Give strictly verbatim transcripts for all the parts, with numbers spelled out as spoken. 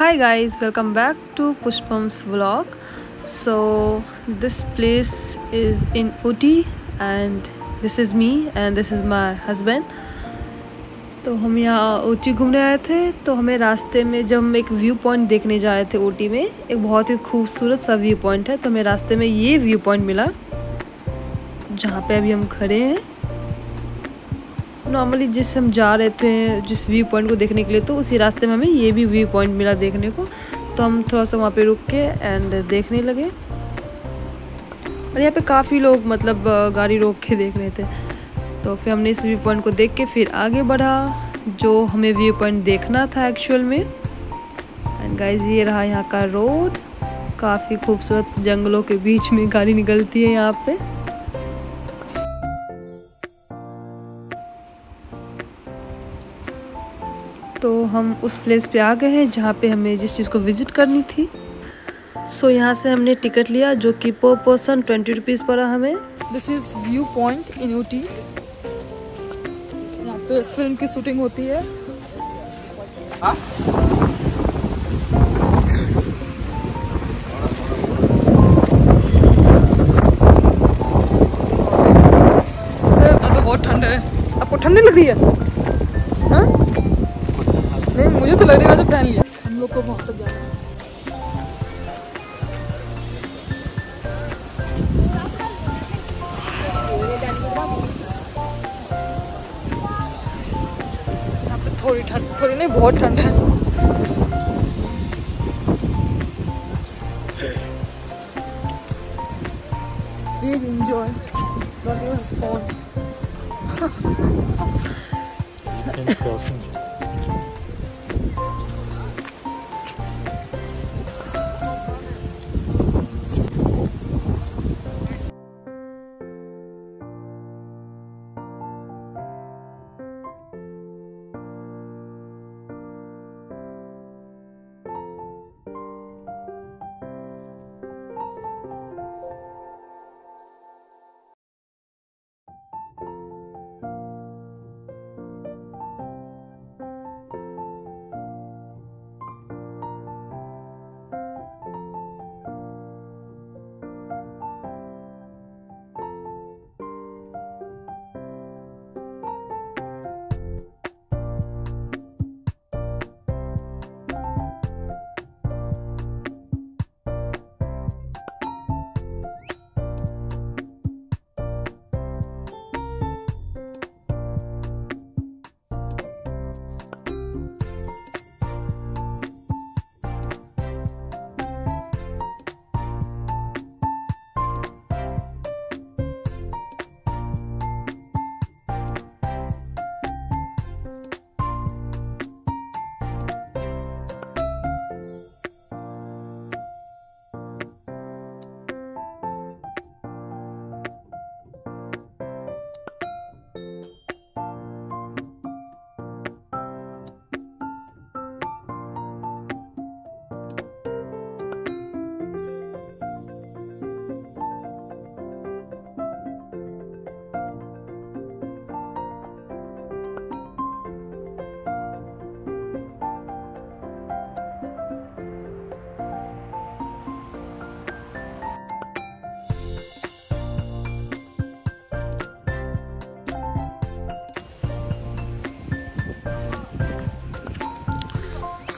Hi guys, welcome back to Pushpam's Vlog. So this place is in Ooty and this is me and this is my husband. तो हम यहाँ Ooty घूमने आए थे, तो हमें रास्ते में जब हम एक व्यू पॉइंट देखने जा रहे थे Ooty में, एक बहुत ही खूबसूरत सा व्यू पॉइंट है, तो हमें रास्ते में ये व्यू पॉइंट मिला जहाँ पे अभी हम खड़े हैं। नॉर्मली जिस हम जा रहे थे जिस व्यू पॉइंट को देखने के लिए, तो उसी रास्ते में हमें ये भी व्यू पॉइंट मिला देखने को, तो हम थोड़ा सा वहाँ पे रुक के एंड देखने लगे। और यहाँ पे काफ़ी लोग मतलब गाड़ी रोक के देख रहे थे, तो फिर हमने इस व्यू पॉइंट को देख के फिर आगे बढ़ा जो हमें व्यू पॉइंट देखना था एक्चुअल में। एंड गाइज ये रहा यहाँ का रोड, काफ़ी खूबसूरत जंगलों के बीच में गाड़ी निकलती है यहाँ पर। तो हम उस प्लेस पे आ गए हैं जहाँ पे हमें जिस चीज़ को विज़िट करनी थी। सो so, यहाँ से हमने टिकट लिया जो कि पर पर्सन ट्वेंटी रुपीज़ पड़ा हमें। This is view point in Ooty, यहाँ पे फिल्म की शूटिंग होती है। आ? सर तो बहुत ठंड है, आपको ठंडी लग रही है? मुझे तो लग रही है, मैं तो पहन लिया। हम लोग को वहाँ तक जाना है। यहाँ पे थोड़ी ठंड, थोड़ी नहीं बहुत ठंड है। Please enjoy, don't use phone.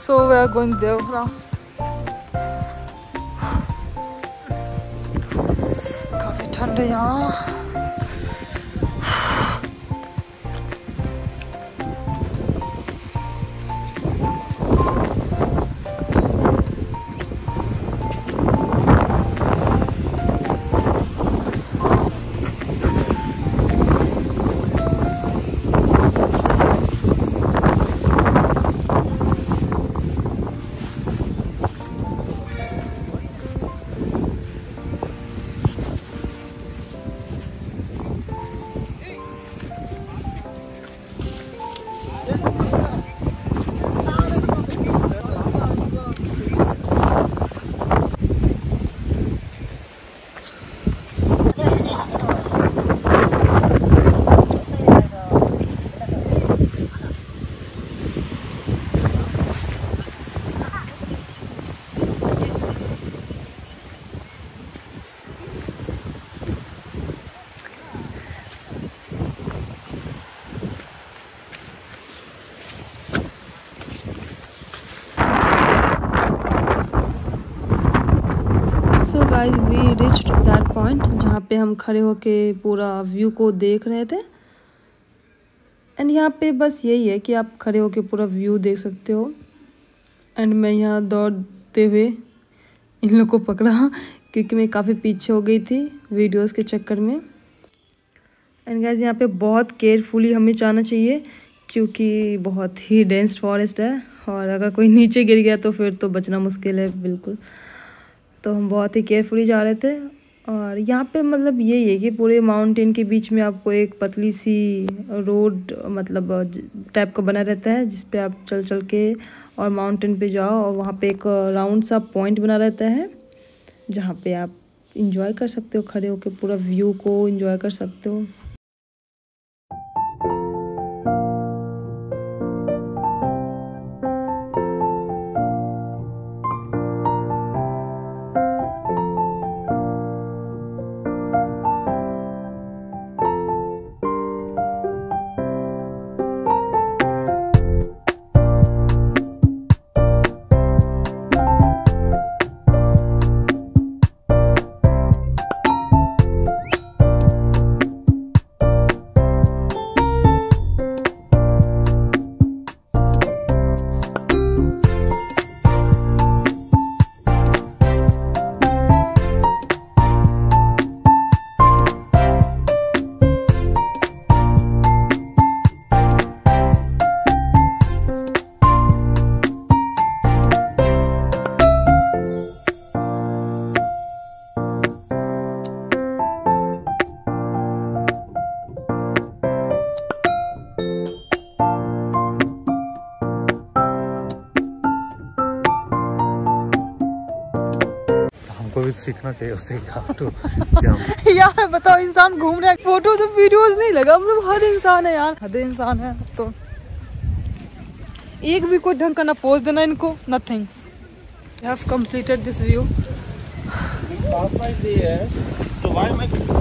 So we are going there now. काफी ठंड है यहाँ। Guys we reached that point जहाँ पे हम खड़े होके पूरा व्यू को देख रहे थे। एंड यहाँ पे बस यही है कि आप खड़े होके पूरा व्यू देख सकते हो। एंड मैं यहाँ दौड़ते हुए इन लोगों को पकड़ा क्योंकि मैं काफ़ी पीछे हो गई थी वीडियोस के चक्कर में। एंड गाइस यहाँ पे बहुत केयरफुली हमें जाना चाहिए क्योंकि बहुत ही डेंस फॉरेस्ट है और अगर कोई नीचे गिर गया तो फिर तो बचना मुश्किल है बिल्कुल। तो हम बहुत ही केयरफुली जा रहे थे। और यहाँ पे मतलब यही है कि पूरे माउंटेन के बीच में आपको एक पतली सी रोड मतलब टाइप का बना रहता है जिस पे आप चल चल के और माउंटेन पे जाओ और वहाँ पे एक राउंड सा पॉइंट बना रहता है जहाँ पे आप इंजॉय कर सकते हो, खड़े होके पूरा व्यू को इंजॉय कर सकते हो। सीखना चाहिए उससे जंप। यार बताओ, इंसान घूम रहा है, फोटोज और वीडियोज नहीं लगा, मतलब हर इंसान है यार, हर इंसान है। तो एक भी कोई ढंग का ना पोज देना इनको, nothing. I have completed this view. तो व्हाई मैं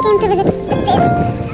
to visit the place.